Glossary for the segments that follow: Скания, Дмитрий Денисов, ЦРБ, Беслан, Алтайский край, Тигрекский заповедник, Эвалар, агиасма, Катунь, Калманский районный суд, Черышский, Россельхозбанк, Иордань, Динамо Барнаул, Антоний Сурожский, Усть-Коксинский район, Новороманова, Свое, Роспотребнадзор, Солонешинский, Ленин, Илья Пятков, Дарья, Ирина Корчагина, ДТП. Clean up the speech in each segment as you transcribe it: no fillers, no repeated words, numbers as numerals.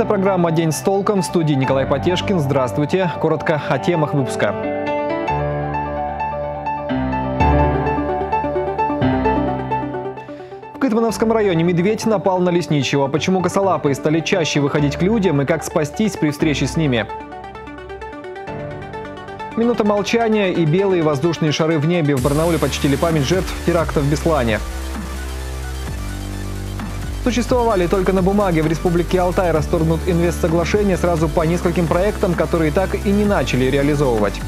Это программа «День с толком». В студии Николай Потешкин. Здравствуйте. Коротко о темах выпуска. В Кытмановском районе медведь напал на Лесничево. Почему косолапые стали чаще выходить к людям и как спастись при встрече с ними? Минута молчания и белые воздушные шары в небе. В Барнауле почтили память жертв теракта в Беслане. Существовали только на бумаге. В Республике Алтай расторгнут инвестсоглашения сразу по нескольким проектам, которые так и не начали реализовывать.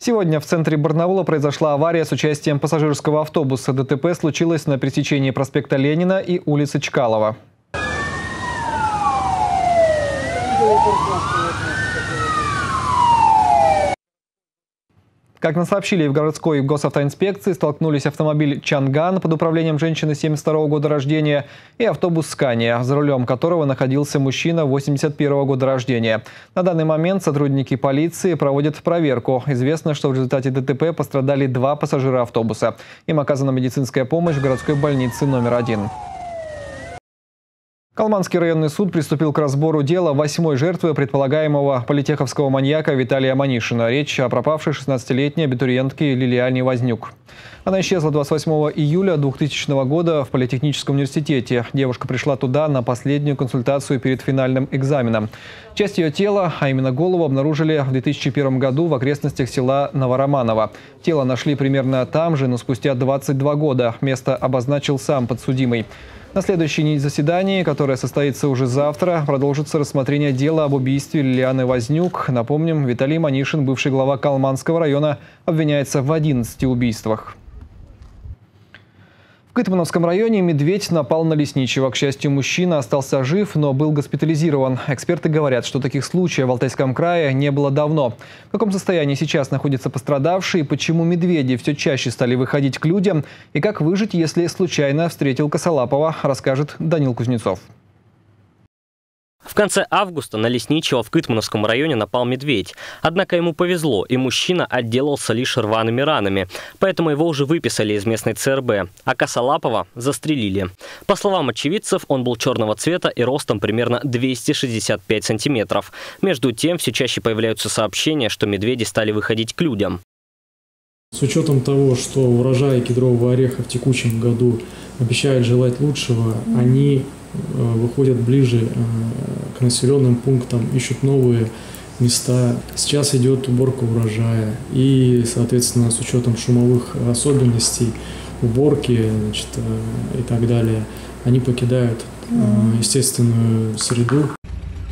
Сегодня в центре Барнаула произошла авария с участием пассажирского автобуса. ДТП случилось на пересечении проспекта Ленина и улицы Чкалова. Как нам сообщили в городской госавтоинспекции, столкнулись автомобиль «Чанган» под управлением женщины 1972-го года рождения и автобус «Скания», за рулем которого находился мужчина 1981-го года рождения. На данный момент сотрудники полиции проводят проверку. Известно, что в результате ДТП пострадали два пассажира автобуса. Им оказана медицинская помощь в городской больнице №1. Калманский районный суд приступил к разбору дела 8-й жертвы предполагаемого политеховского маньяка Виталия Манишина. Речь о пропавшей 16-летней абитуриентке Лилиане Вознюк. Она исчезла 28 июля 2000 года в Политехническом университете. Девушка пришла туда на последнюю консультацию перед финальным экзаменом. Часть ее тела, а именно голову, обнаружили в 2001 году в окрестностях села Новороманова. Тело нашли примерно там же, но спустя 22 года. Место обозначил сам подсудимый. На следующей заседании, которое состоится уже завтра, продолжится рассмотрение дела об убийстве Лилианы Вознюк. Напомним, Виталий Манишин, бывший глава Калманского района, обвиняется в 11 убийствах. В Кытмановском районе медведь напал на Лесничево. К счастью, мужчина остался жив, но был госпитализирован. Эксперты говорят, что таких случаев в Алтайском крае не было давно. В каком состоянии сейчас находятся пострадавшие, почему медведи все чаще стали выходить к людям и как выжить, если случайно встретил косолапого, расскажет Данил Кузнецов. В конце августа на Лесничево в Кытмановском районе напал медведь. Однако ему повезло, и мужчина отделался лишь рваными ранами. Поэтому его уже выписали из местной ЦРБ, а косолапого застрелили. По словам очевидцев, он был черного цвета и ростом примерно 265 сантиметров. Между тем, все чаще появляются сообщения, что медведи стали выходить к людям. С учетом того, что урожай кедрового ореха в текущем году обещает желать лучшего, они выходят ближе к населенным пунктам, ищут новые места. Сейчас идет уборка урожая и, соответственно, с учетом шумовых особенностей уборки, значит, и так далее, они покидают естественную среду.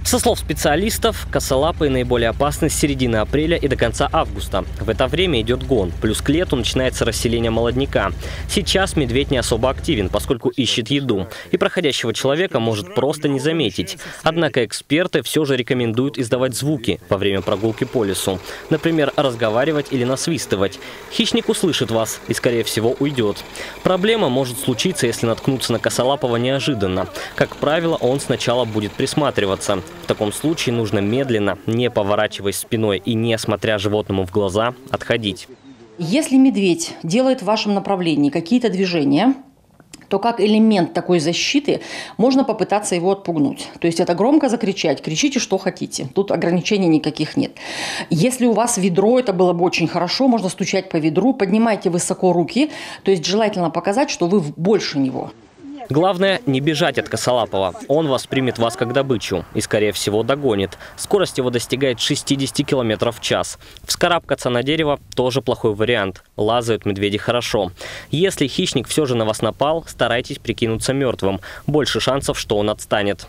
Со слов специалистов, косолапые наиболее опасны с середины апреля и до конца августа. В это время идет гон, плюс к лету начинается расселение молодняка. Сейчас медведь не особо активен, поскольку ищет еду, и проходящего человека может просто не заметить. Однако эксперты все же рекомендуют издавать звуки во время прогулки по лесу. Например, разговаривать или насвистывать. Хищник услышит вас и, скорее всего, уйдет. Проблема может случиться, если наткнуться на косолапого неожиданно. Как правило, он сначала будет присматриваться. В таком случае нужно медленно, не поворачиваясь спиной и не смотря животному в глаза, отходить. Если медведь делает в вашем направлении какие-то движения, то как элемент такой защиты можно попытаться его отпугнуть. То есть это громко закричать, кричите, что хотите. Тут ограничений никаких нет. Если у вас ведро, это было бы очень хорошо, можно стучать по ведру, поднимайте высоко руки, то есть желательно показать, что вы больше него. Главное, не бежать от косолапого. Он воспримет вас как добычу и, скорее всего, догонит. Скорость его достигает 60 км в час. Вскарабкаться на дерево тоже плохой вариант. Лазают медведи хорошо. Если хищник все же на вас напал, старайтесь прикинуться мертвым. Больше шансов, что он отстанет.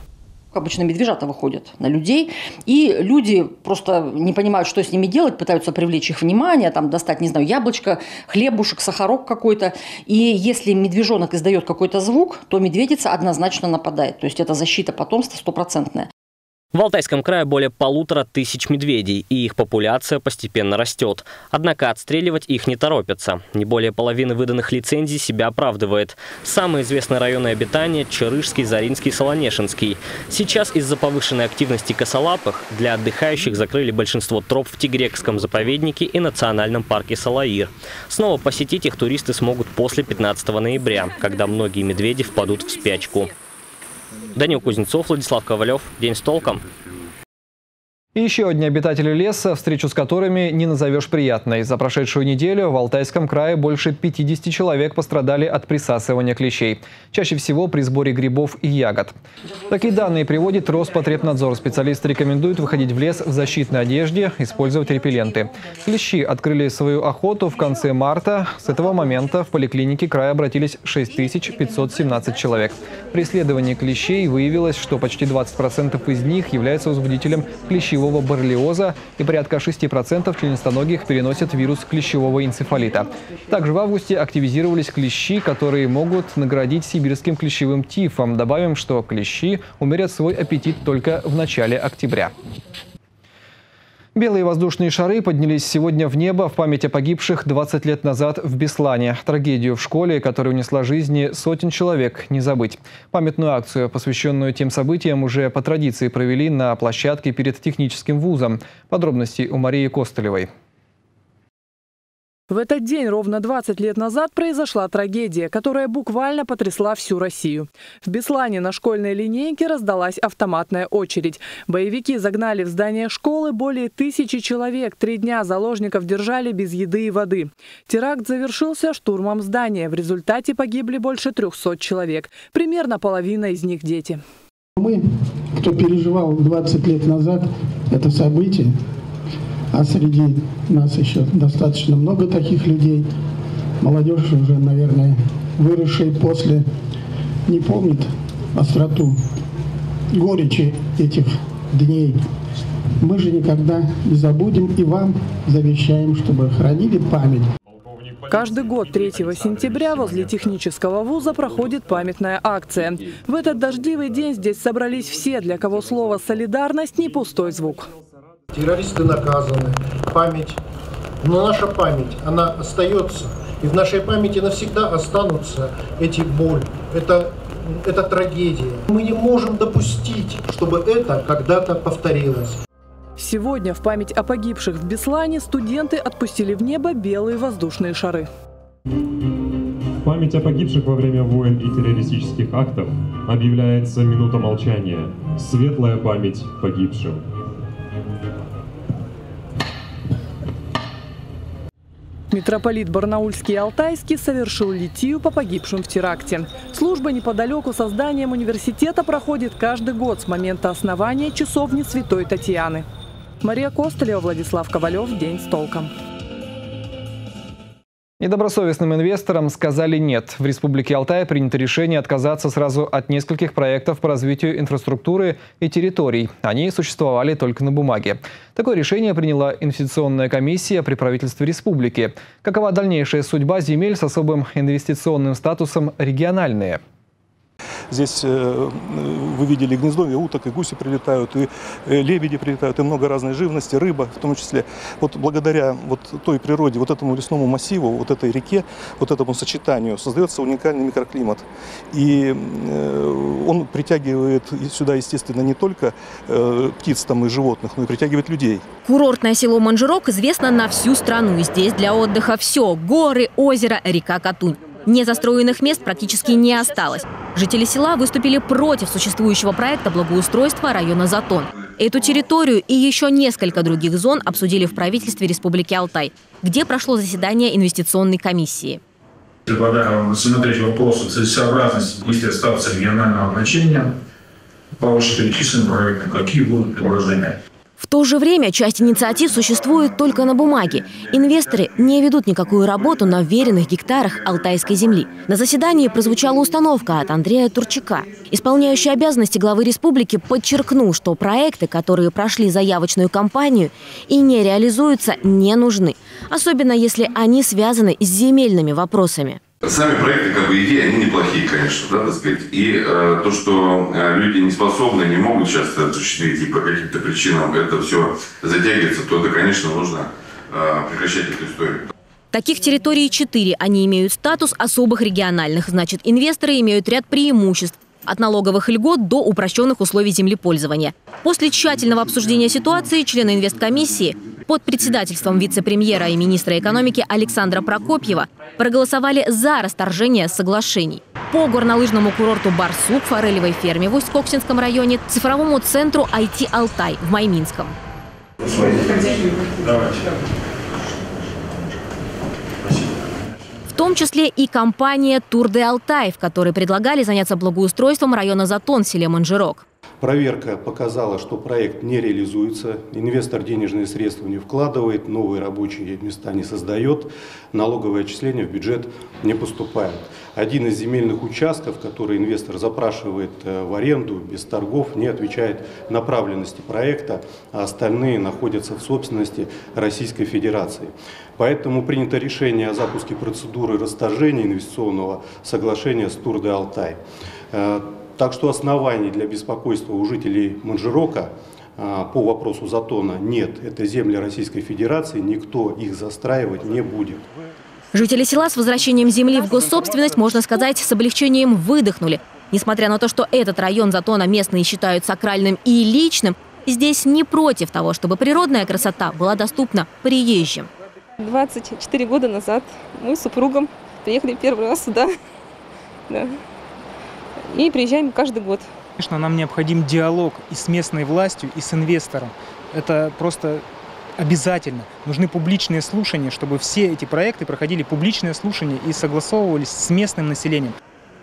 Обычно медвежата выходят на людей, и люди просто не понимают, что с ними делать, пытаются привлечь их внимание, там, достать, не знаю, яблочко, хлебушек, сахарок какой-то. И если медвежонок издает какой-то звук, то медведица однозначно нападает. То есть это защита потомства стопроцентная. В Алтайском крае более 1500 медведей, и их популяция постепенно растет. Однако отстреливать их не торопятся. Не более половины выданных лицензий себя оправдывает. Самые известные районы обитания – Черышский, Заринский, Солонешинский. Сейчас из-за повышенной активности косолапых для отдыхающих закрыли большинство троп в Тигрекском заповеднике и национальном парке Салаир. Снова посетить их туристы смогут после 15 ноября, когда многие медведи впадут в спячку. Данил Кузнецов, Владислав Ковалев. День с толком. И еще одни обитатели леса, встречу с которыми не назовешь приятной. За прошедшую неделю в Алтайском крае больше 50 человек пострадали от присасывания клещей. Чаще всего при сборе грибов и ягод. Такие данные приводит Роспотребнадзор. Специалисты рекомендуют выходить в лес в защитной одежде, использовать репелленты. Клещи открыли свою охоту в конце марта. С этого момента в поликлинике края обратились 6517 человек. При исследовании клещей выявилось, что почти 20% из них являются возбудителем клещевого боррелиоза, и порядка 6% членистоногих переносят вирус клещевого энцефалита. Также в августе активизировались клещи, которые могут наградить сибирским клещевым тифом. Добавим, что клещи умерят свой аппетит только в начале октября. Белые воздушные шары поднялись сегодня в небо в память о погибших 20 лет назад в Беслане. Трагедию в школе, которая унесла жизни сотен человек, не забыть. Памятную акцию, посвященную тем событиям, уже по традиции провели на площадке перед техническим вузом. Подробности у Марии Костылевой. В этот день ровно 20 лет назад произошла трагедия, которая буквально потрясла всю Россию. В Беслане на школьной линейке раздалась автоматная очередь. Боевики загнали в здание школы более 1000 человек. 3 дня заложников держали без еды и воды. Теракт завершился штурмом здания. В результате погибли больше 300 человек. Примерно половина из них дети. Мы, кто переживал 20 лет назад это событие, а среди нас еще достаточно много таких людей. Молодежь уже, наверное, выросшая после, не помнит остроту горечи этих дней. Мы же никогда не забудем и вам завещаем, чтобы хранили память. Каждый год 3 сентября возле технического вуза проходит памятная акция. В этот дождливый день здесь собрались все, для кого слово «солидарность» не пустой звук. Террористы наказаны, память, но наша память, она остается. И в нашей памяти навсегда останутся эти боли, это трагедия. Мы не можем допустить, чтобы это когда-то повторилось. Сегодня в память о погибших в Беслане студенты отпустили в небо белые воздушные шары. В память о погибших во время войн и террористических актов объявляется минута молчания. Светлая память погибшим. Митрополит Барнаульский и Алтайский совершил литию по погибшим в теракте. Служба неподалеку со зданием университета проходит каждый год с момента основания часовни Святой Татьяны. Мария Костылева, Владислав Ковалев. День с толком. Недобросовестным инвесторам сказали «нет». В Республике Алтай принято решение отказаться сразу от нескольких проектов по развитию инфраструктуры и территорий. Они существовали только на бумаге. Такое решение приняла инвестиционная комиссия при правительстве республики. Какова дальнейшая судьба земель с особым инвестиционным статусом региональные? Здесь вы видели гнездовье уток, и гуси прилетают, и лебеди прилетают, и много разной живности, рыба в том числе. Вот благодаря вот той природе, вот этому лесному массиву, вот этой реке, вот этому сочетанию создается уникальный микроклимат. И он притягивает сюда, естественно, не только птиц там и животных, но и притягивает людей. Курортное село Манжерок известно на всю страну. И здесь для отдыха все – горы, озеро, река Катунь. Незастроенных мест практически не осталось. Жители села выступили против существующего проекта благоустройства района Затон. Эту территорию и еще несколько других зон обсудили в правительстве Республики Алтай, где прошло заседание инвестиционной комиссии. Предлагаю рассмотреть вопрос о целесообразности действия статуса регионального значения по вышеперечисленным проектам, какие будут предложения. В то же время часть инициатив существует только на бумаге. Инвесторы не ведут никакую работу на вверенных гектарах алтайской земли. На заседании прозвучала установка от Андрея Турчака. Исполняющий обязанности главы республики подчеркнул, что проекты, которые прошли заявочную кампанию и не реализуются, не нужны. Особенно если они связаны с земельными вопросами. Сами проекты, как бы идеи, они неплохие, конечно, да, так сказать. И то, что люди не способны, не могут сейчас осуществить и по каким-то причинам это все затягивается, то это, конечно, нужно прекращать эту историю. Таких территорий 4. Они имеют статус особых региональных. Значит, инвесторы имеют ряд преимуществ. От налоговых льгот до упрощенных условий землепользования. После тщательного обсуждения ситуации члены инвесткомиссии под председательством вице-премьера и министра экономики Александра Прокопьева проголосовали за расторжение соглашений. По горнолыжному курорту «Барсук», форелевой ферме в Усть-Коксинском районе, цифровому центру IT «Алтай» в Майминском. В том числе и компания «Тур де Алтай», в которой предлагали заняться благоустройством района Затон в селе Манжерок. Проверка показала, что проект не реализуется, инвестор денежные средства не вкладывает, новые рабочие места не создает, налоговые отчисления в бюджет не поступают. Один из земельных участков, который инвестор запрашивает в аренду, без торгов, не отвечает направленности проекта, а остальные находятся в собственности Российской Федерации. Поэтому принято решение о запуске процедуры расторжения инвестиционного соглашения с Тур де Алтай. Так что оснований для беспокойства у жителей Манжерока по вопросу Затона нет. Это земли Российской Федерации, никто их застраивать не будет. Жители села с возвращением земли в госсобственность, можно сказать, с облегчением выдохнули. Несмотря на то, что этот район Затона местные считают сакральным и личным, здесь не против того, чтобы природная красота была доступна приезжим. 24 года назад мы с супругом приехали первый раз сюда. Да. И приезжаем каждый год. Конечно, нам необходим диалог и с местной властью, и с инвестором. Это просто обязательно. Нужны публичные слушания, чтобы все эти проекты проходили публичные слушания и согласовывались с местным населением.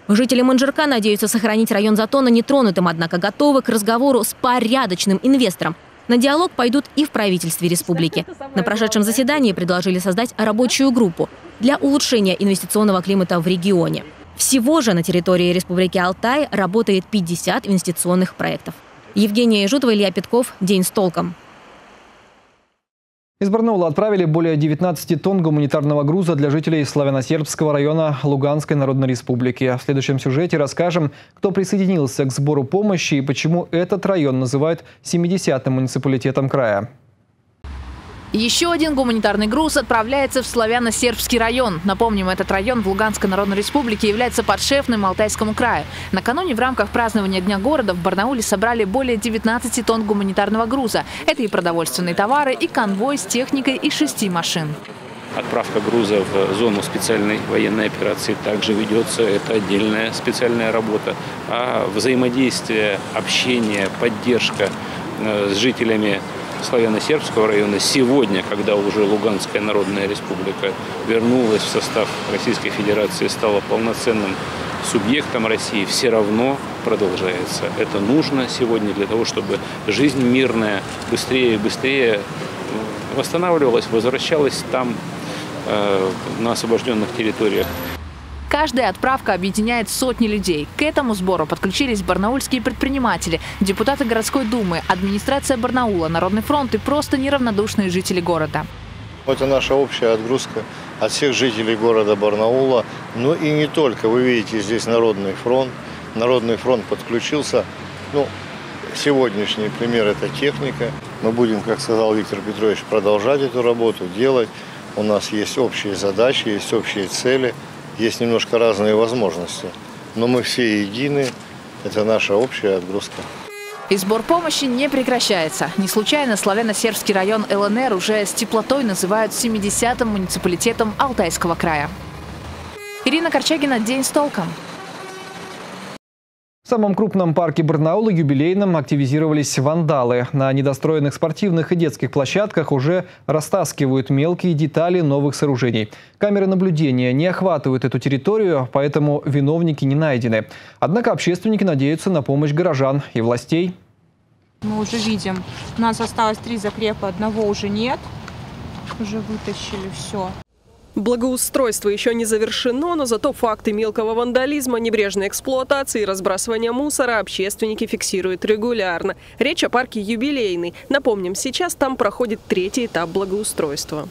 Жители Манжерка надеются сохранить район Затона нетронутым, однако готовы к разговору с порядочным инвестором. На диалог пойдут и в правительстве республики. На прошедшем заседании предложили создать рабочую группу для улучшения инвестиционного климата в регионе. Всего же на территории Республики Алтай работает 50 инвестиционных проектов. Евгения Ижутова, Илья Пятков. День с толком. Из Барнаула отправили более 19 тонн гуманитарного груза для жителей Славяно-Сербского района Луганской Народной Республики. В следующем сюжете расскажем, кто присоединился к сбору помощи и почему этот район называют 70-м муниципалитетом края. Еще один гуманитарный груз отправляется в Славяно-Сербский район. Напомним, этот район в Луганской Народной Республике является подшефным Алтайскому краю. Накануне в рамках празднования Дня города в Барнауле собрали более 19 тонн гуманитарного груза. Это и продовольственные товары, и конвой с техникой и 6 машин. Отправка груза в зону специальной военной операции также ведется. Это отдельная специальная работа. А взаимодействие, общение, поддержка с жителями Славяно-Сербского района сегодня, когда уже Луганская Народная Республика вернулась в состав Российской Федерации, стала полноценным субъектом России, все равно продолжается. Это нужно сегодня для того, чтобы жизнь мирная быстрее и быстрее восстанавливалась, возвращалась там, на освобожденных территориях. Каждая отправка объединяет сотни людей. К этому сбору подключились барнаульские предприниматели, депутаты городской думы, администрация Барнаула, Народный фронт и просто неравнодушные жители города. Это наша общая отгрузка от всех жителей города Барнаула. Но и не только. Вы видите, здесь Народный фронт. Народный фронт подключился. Ну, сегодняшний пример – это техника. Мы будем, как сказал Виктор Петрович, продолжать эту работу, делать. У нас есть общие задачи, есть общие цели. Есть немножко разные возможности, но мы все едины. Это наша общая отгрузка. И сбор помощи не прекращается. Не случайно Славяно-Сербский район ЛНР уже с теплотой называют 70-м муниципалитетом Алтайского края. Ирина Корчагина, «День с толком». В самом крупном парке Барнаула, Юбилейном, активизировались вандалы. На недостроенных спортивных и детских площадках уже растаскивают мелкие детали новых сооружений. Камеры наблюдения не охватывают эту территорию, поэтому виновники не найдены. Однако общественники надеются на помощь горожан и властей. Мы уже видим, у нас осталось 3 закрепа, одного уже нет. Уже вытащили все. Благоустройство еще не завершено, но зато факты мелкого вандализма, небрежной эксплуатации и разбрасывания мусора общественники фиксируют регулярно. Речь о парке Юбилейный. Напомним, сейчас там проходит 3-й этап благоустройства.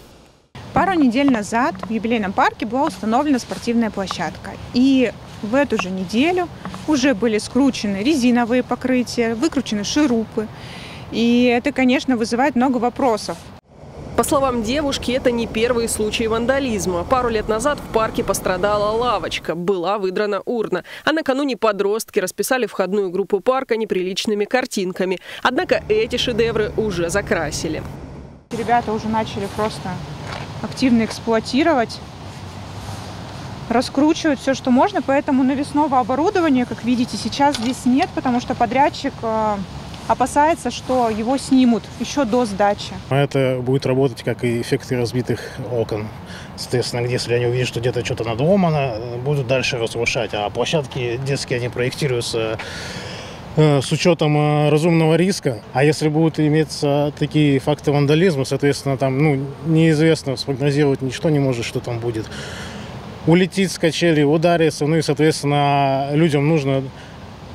Пару недель назад в юбилейном парке была установлена спортивная площадка. И в эту же неделю уже были скручены резиновые покрытия, выкручены шурупы. И это, конечно, вызывает много вопросов. По словам девушки, это не первые случаи вандализма. Пару лет назад в парке пострадала лавочка, была выдрана урна. А накануне подростки расписали входную группу парка неприличными картинками. Однако эти шедевры уже закрасили. Ребята уже начали просто активно эксплуатировать, раскручивать все, что можно. Поэтому навесного оборудования, как видите, сейчас здесь нет, потому что подрядчик опасается, что его снимут еще до сдачи. Это будет работать как и эффекты разбитых окон. Соответственно, если они увидят, что где-то что-то надломано, будут дальше разрушать. А площадки детские, они проектируются с учетом разумного риска. А если будут иметься такие факты вандализма, соответственно, там неизвестно, спрогнозировать ничто не может, что там будет. Улетит с качели, ударится, ну и, соответственно, людям нужно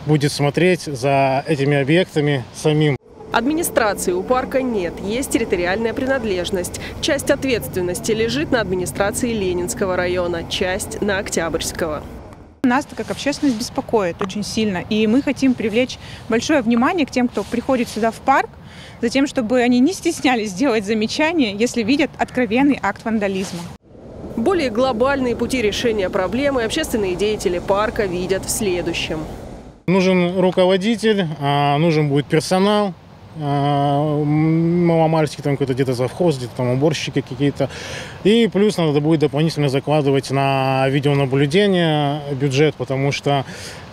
будет смотреть за этими объектами самим. Администрации у парка нет, есть территориальная принадлежность. Часть ответственности лежит на администрации Ленинского района, часть на Октябрьского. Нас, как общественность, беспокоит очень сильно. И мы хотим привлечь большое внимание к тем, кто приходит сюда в парк, за тем, чтобы они не стеснялись делать замечания, если видят откровенный акт вандализма. Более глобальные пути решения проблемы общественные деятели парка видят в следующем. Нужен руководитель, нужен будет персонал, маломальский, там какой-то где-то завхоз, где-то там уборщики какие-то. И плюс надо будет дополнительно закладывать на видеонаблюдение бюджет, потому что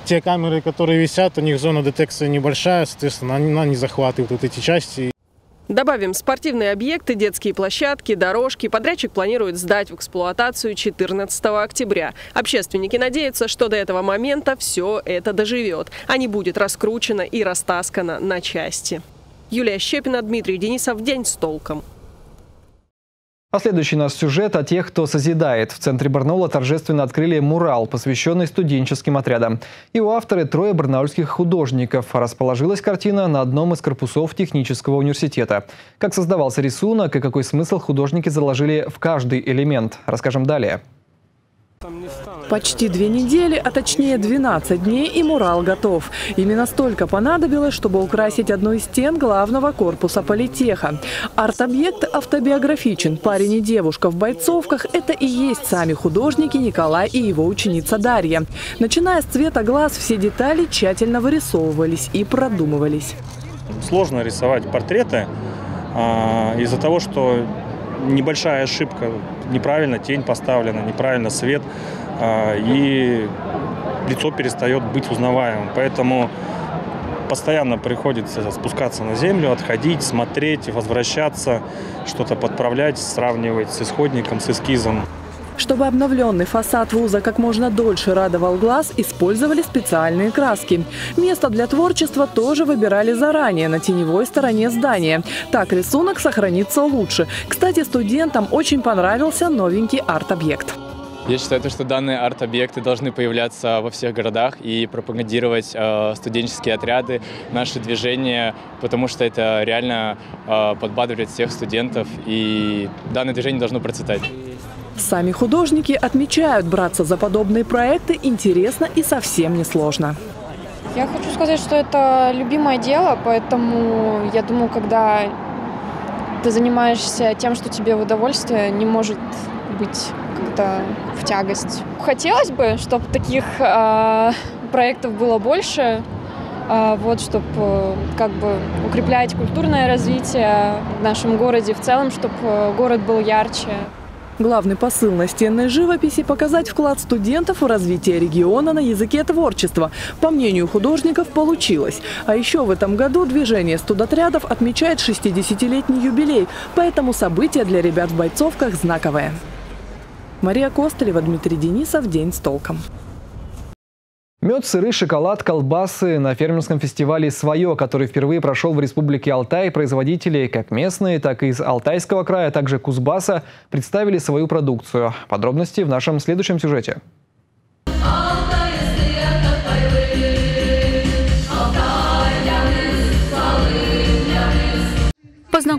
те камеры, которые висят, у них зона детекции небольшая, соответственно, она не захватывает вот эти части. Добавим, спортивные объекты, детские площадки, дорожки. Подрядчик планирует сдать в эксплуатацию 14 октября. Общественники надеются, что до этого момента все это доживет, а не будет раскручено и растаскано на части. Юлия Щепина, Дмитрий Денисов. День с толком. А следующий наш сюжет о тех, кто созидает. В центре Барнаула торжественно открыли мурал, посвященный студенческим отрядам. Его авторы – трое барнаульских художников. Расположилась картина на одном из корпусов технического университета. Как создавался рисунок и какой смысл художники заложили в каждый элемент, расскажем далее. Почти 2 недели, а точнее 12 дней, и мурал готов. Именно столько понадобилось, чтобы украсить одну из стен главного корпуса политеха. Арт-объект автобиографичен. Парень и девушка в бойцовках – это и есть сами художники Николай и его ученица Дарья. Начиная с цвета глаз, все детали тщательно вырисовывались и продумывались. Сложно рисовать портреты из-за того, что небольшая ошибка. Неправильно тень поставлена, неправильно свет, и лицо перестает быть узнаваемым. Поэтому постоянно приходится спускаться на землю, отходить, смотреть, возвращаться, что-то подправлять, сравнивать с исходником, с эскизом. Чтобы обновленный фасад вуза как можно дольше радовал глаз, использовали специальные краски. Место для творчества тоже выбирали заранее, на теневой стороне здания. Так рисунок сохранится лучше. Кстати, студентам очень понравился новенький арт-объект. Я считаю, что данные арт-объекты должны появляться во всех городах и пропагандировать студенческие отряды, наши движения, потому что это реально подбадривает всех студентов, и данное движение должно процветать. Сами художники отмечают, браться за подобные проекты интересно и совсем не сложно. Я хочу сказать, что это любимое дело, поэтому я думаю, когда ты занимаешься тем, что тебе в удовольствие, не может быть как-то в тягость. Хотелось бы, чтобы таких проектов было больше, вот, чтобы как бы укреплять культурное развитие в нашем городе в целом, чтобы город был ярче. Главный посыл настенной живописи – показать вклад студентов в развитие региона на языке творчества. По мнению художников, получилось. А еще в этом году движение студотрядов отмечает 60-летний юбилей, поэтому событие для ребят в бойцовках знаковое. Мария Костылева, Дмитрий Денисов. День с толком. Мед, сыры, шоколад, колбасы. На фермерском фестивале «Свое», который впервые прошел в Республике Алтай, производители, как местные, так и из Алтайского края, а также Кузбасса, представили свою продукцию. Подробности в нашем следующем сюжете.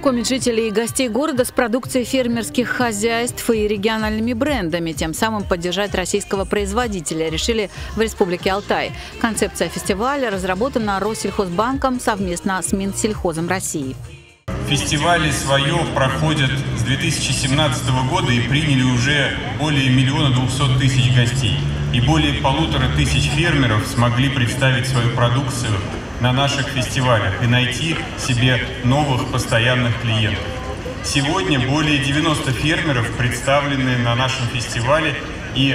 знакомить жителей и гостей города с продукцией фермерских хозяйств и региональными брендами, тем самым поддержать российского производителя, решили в Республике Алтай. Концепция фестиваля разработана Россельхозбанком совместно с Минсельхозом России. Фестивали «Свое» проходят с 2017 года и приняли уже более 1 200 000 гостей. И более 1500 фермеров смогли представить свою продукцию на наших фестивалях и найти себе новых постоянных клиентов. Сегодня более 90 фермеров представлены на нашем фестивале, и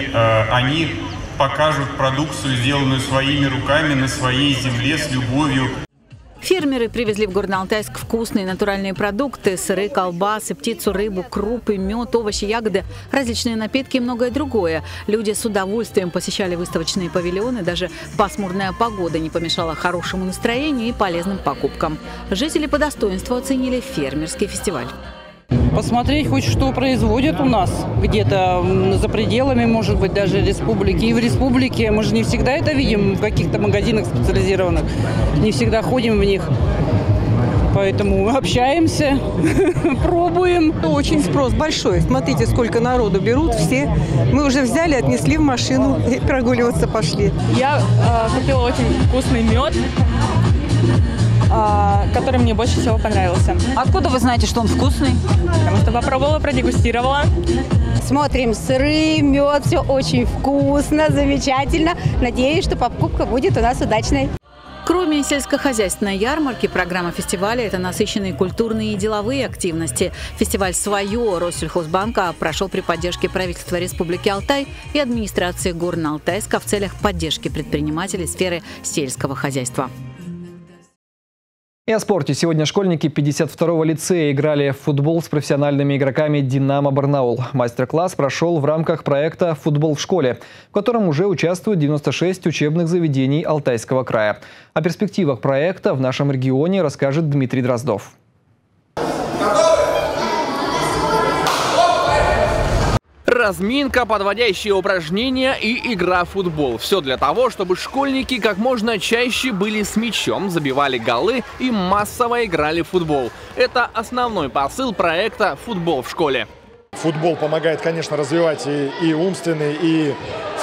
они покажут продукцию, сделанную своими руками на своей земле с любовью. Фермеры привезли в Горно-Алтайск вкусные натуральные продукты – сыры, колбасы, птицу, рыбу, крупы, мед, овощи, ягоды, различные напитки и многое другое. Люди с удовольствием посещали выставочные павильоны, даже пасмурная погода не помешала хорошему настроению и полезным покупкам. Жители по достоинству оценили фермерский фестиваль. Посмотреть хоть что производят у нас где-то за пределами, может быть, даже республики. И в республике мы же не всегда это видим в каких-то магазинах специализированных, не всегда ходим в них. Поэтому общаемся, пробуем. Очень спрос большой. Смотрите, сколько народу берут все. Мы уже взяли, отнесли в машину и прогуливаться пошли. Я купила очень вкусный мед, который мне больше всего понравился. Откуда вы знаете, что он вкусный? Потому что попробовала, продегустировала. Смотрим сыры, мед, все очень вкусно, замечательно. Надеюсь, что покупка будет у нас удачной. Кроме сельскохозяйственной ярмарки, программа фестиваля – это насыщенные культурные и деловые активности. Фестиваль «Свое» Россельхозбанка прошел при поддержке правительства Республики Алтай и администрации Горно-Алтайска в целях поддержки предпринимателей сферы сельского хозяйства. И о спорте. Сегодня школьники 52-го лицея играли в футбол с профессиональными игроками «Динамо Барнаул». Мастер-класс прошел в рамках проекта «Футбол в школе», в котором уже участвуют 96 учебных заведений Алтайского края. О перспективах проекта в нашем регионе расскажет Дмитрий Дроздов. Разминка, подводящие упражнения и игра в футбол. Все для того, чтобы школьники как можно чаще были с мячом, забивали голы и массово играли в футбол. Это основной посыл проекта «Футбол в школе». Футбол помогает, конечно, развивать и умственные, и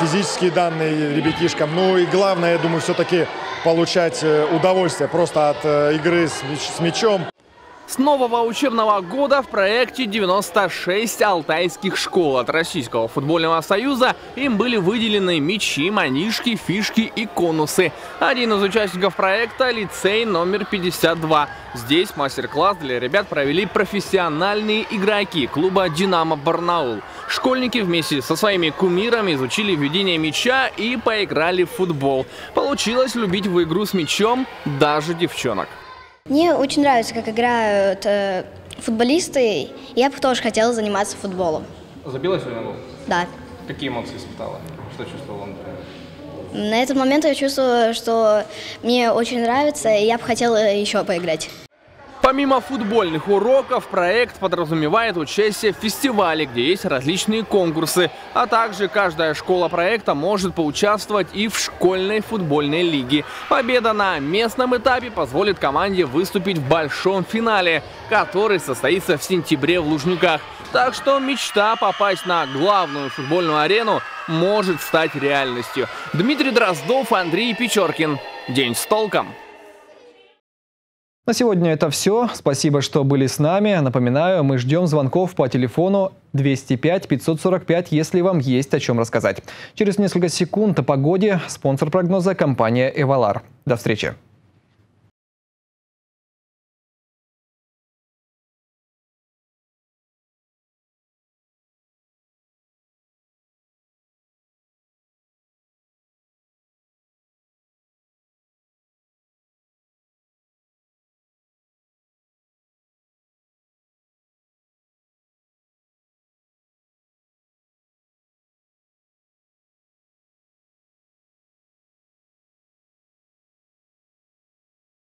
физические данные ребятишкам. Ну и главное, я думаю, все-таки получать удовольствие просто от игры с мячом. С нового учебного года в проекте 96 алтайских школ от Российского футбольного союза. Им были выделены мячи, манишки, фишки и конусы. Один из участников проекта – лицей номер 52. Здесь мастер-класс для ребят провели профессиональные игроки клуба «Динамо Барнаул». Школьники вместе со своими кумирами изучили введение мяча и поиграли в футбол. Получилось любить в игру с мячом даже девчонок. Мне очень нравится, как играют футболисты. Я бы тоже хотела заниматься футболом. Забила сегодня гол? Да. Какие эмоции испытала? Что чувствовала? На этот момент я чувствовала, что мне очень нравится, и я бы хотела еще поиграть. Помимо футбольных уроков, проект подразумевает участие в фестивале, где есть различные конкурсы. А также каждая школа проекта может поучаствовать и в школьной футбольной лиге. Победа на местном этапе позволит команде выступить в большом финале, который состоится в сентябре в Лужниках. Так что мечта попасть на главную футбольную арену может стать реальностью. Дмитрий Дроздов, Андрей Печоркин. День с толком. На сегодня это все. Спасибо, что были с нами. Напоминаю, мы ждем звонков по телефону 205-545, если вам есть о чем рассказать. Через несколько секунд о погоде. Спонсор прогноза – компания «Эвалар». До встречи.